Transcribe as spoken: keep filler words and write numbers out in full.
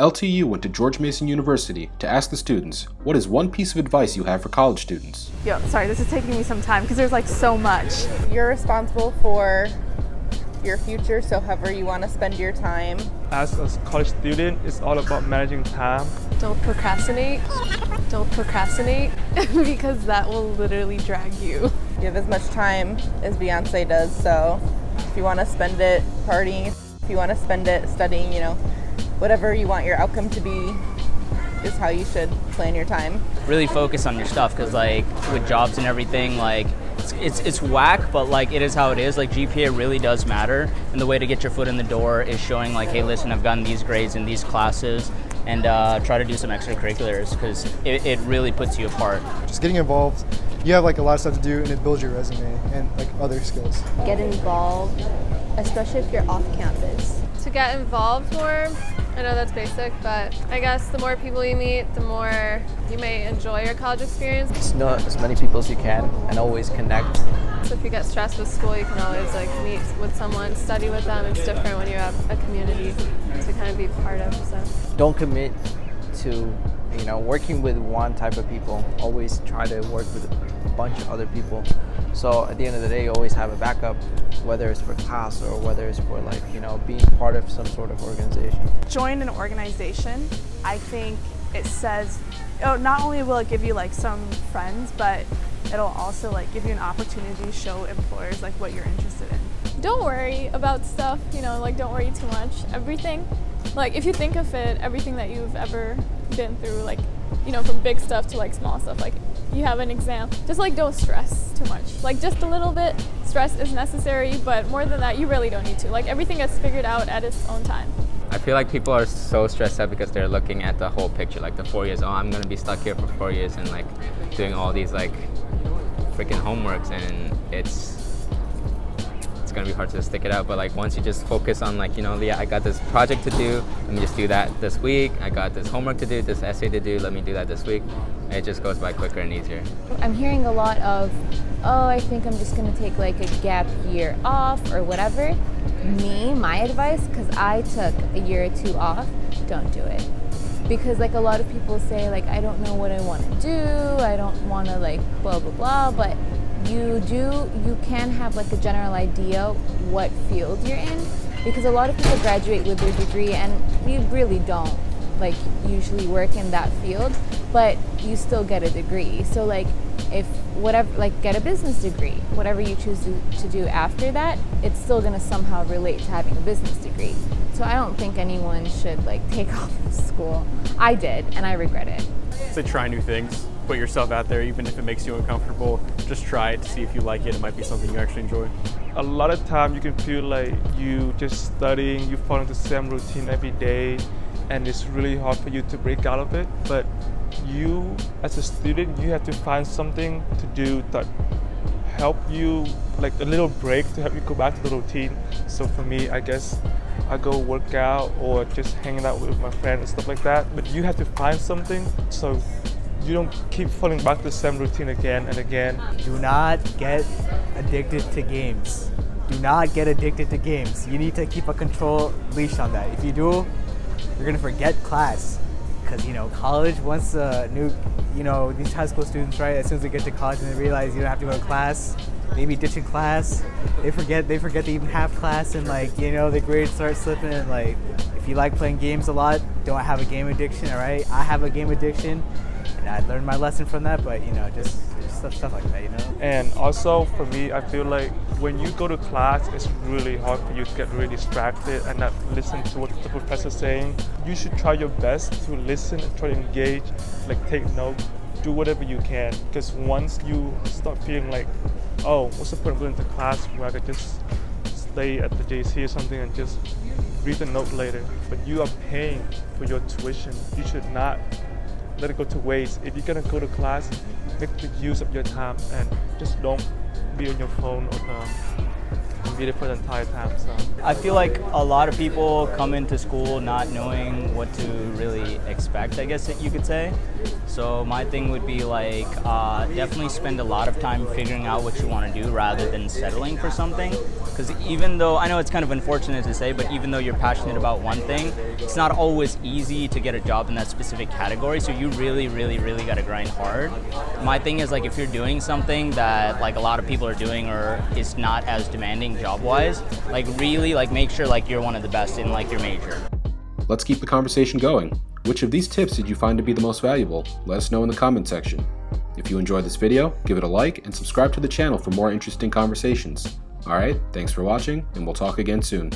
L T U went to George Mason University to ask the students, what is one piece of advice you have for college students? Yo, sorry, this is taking me some time because there's like so much. You're responsible for your future, so however you want to spend your time. As a college student, it's all about managing time. Don't procrastinate. Don't procrastinate because that will literally drag you. You have as much time as Beyoncé does, so if you want to spend it partying, if you want to spend it studying, you know, whatever you want your outcome to be is how you should plan your time. Really focus on your stuff, because like with jobs and everything, like it's, it's it's whack, but like it is how it is. Like G P A really does matter, and the way to get your foot in the door is showing like, hey, listen, I've gotten these grades in these classes, and uh, try to do some extracurriculars because it, it really puts you apart. Just getting involved. You have like a lot of stuff to do, and it builds your resume and like other skills. Get involved, especially if you're off campus. To get involved more. I know that's basic, but I guess the more people you meet, the more you may enjoy your college experience. Just know as many people as you can and always connect. So if you get stressed with school, you can always like meet with someone, study with them. It's different when you have a community to kind of be part of. So don't commit to, you know, working with one type of people. Always try to work with a bunch of other people. So at the end of the day, you always have a backup, whether it's for class or whether it's for like, you know, being part of some sort of organization. Join an organization. I think it says, oh, not only will it give you like some friends, but it'll also like give you an opportunity to show employers like what you're interested in. Don't worry about stuff, you know, like don't worry too much. Everything, like if you think of it, everything that you've ever been through, like, you know, from big stuff to like small stuff, like you have an exam, just like don't stress too much. Like just a little bit, stress is necessary, but more than that, you really don't need to. Like everything gets figured out at its own time. I feel like people are so stressed out because they're looking at the whole picture, like the four years, oh, I'm gonna be stuck here for four years and like doing all these like freaking homeworks, and it's it's gonna be hard to stick it out. But like once you just focus on like, you know, yeah, I got this project to do, let me just do that this week. I got this homework to do, this essay to do, let me do that this week. It just goes by quicker and easier. I'm hearing a lot of, oh, I think I'm just gonna take like a gap year off or whatever. Me, my advice, because I took a year or two off, don't do it. Because like a lot of people say like, I don't know what I wanna do, I don't wanna like blah, blah, blah, but you do, you can have like a general idea what field you're in, because a lot of people graduate with their degree and you really don't like usually work in that field, but you still get a degree. So like if whatever, like get a business degree, whatever you choose to, to do after that, it's still gonna somehow relate to having a business degree. So I don't think anyone should like take off school. I did, and I regret it. So try new things. Put yourself out there, even if it makes you uncomfortable, just try it to see if you like it. It might be something you actually enjoy. A lot of time you can feel like you just studying, you fall into the same routine every day, and it's really hard for you to break out of it. But you, as a student, you have to find something to do that help you, like a little break to help you go back to the routine. So for me, I guess I go work out or just hanging out with my friends and stuff like that. But you have to find something so you don't keep falling back to the same routine again and again. Do not get addicted to games. Do not get addicted to games. You need to keep a control leash on that. If you do, you're gonna forget class. Because, you know, college, once a new, you know, these high school students, right, as soon as they get to college and they realize you don't have to go to class, maybe ditching class, they forget they forget to even have class, and like, you know, the grades start slipping. And like, if you like playing games a lot, don't have a game addiction, all right? I have a game addiction. And I learned my lesson from that, but you know, just, just stuff, stuff like that, you know? And also for me, I feel like when you go to class, it's really hard for you to get really distracted and not listen to what the professor's saying. You should try your best to listen and try to engage, like take notes, do whatever you can. Because once you start feeling like, oh, what's the point of going to class where I could just stay at the J C or something and just read the note later. But you are paying for your tuition. You should not let it go to waste. If you're gonna go to class, make good use of your time and just don't be on your phone or the computer for the entire time. So I feel like a lot of people come into school not knowing what to really expect. expect, I guess that you could say. So my thing would be like uh, definitely spend a lot of time figuring out what you want to do rather than settling for something. Because even though, I know it's kind of unfortunate to say, but even though you're passionate about one thing, it's not always easy to get a job in that specific category. So you really, really, really got to grind hard. My thing is like if you're doing something that like a lot of people are doing or is not as demanding job-wise, like really like make sure like you're one of the best in like your major. Let's keep the conversation going. Which of these tips did you find to be the most valuable? Let us know in the comment section. If you enjoyed this video, give it a like and subscribe to the channel for more interesting conversations. Alright, thanks for watching, and we'll talk again soon.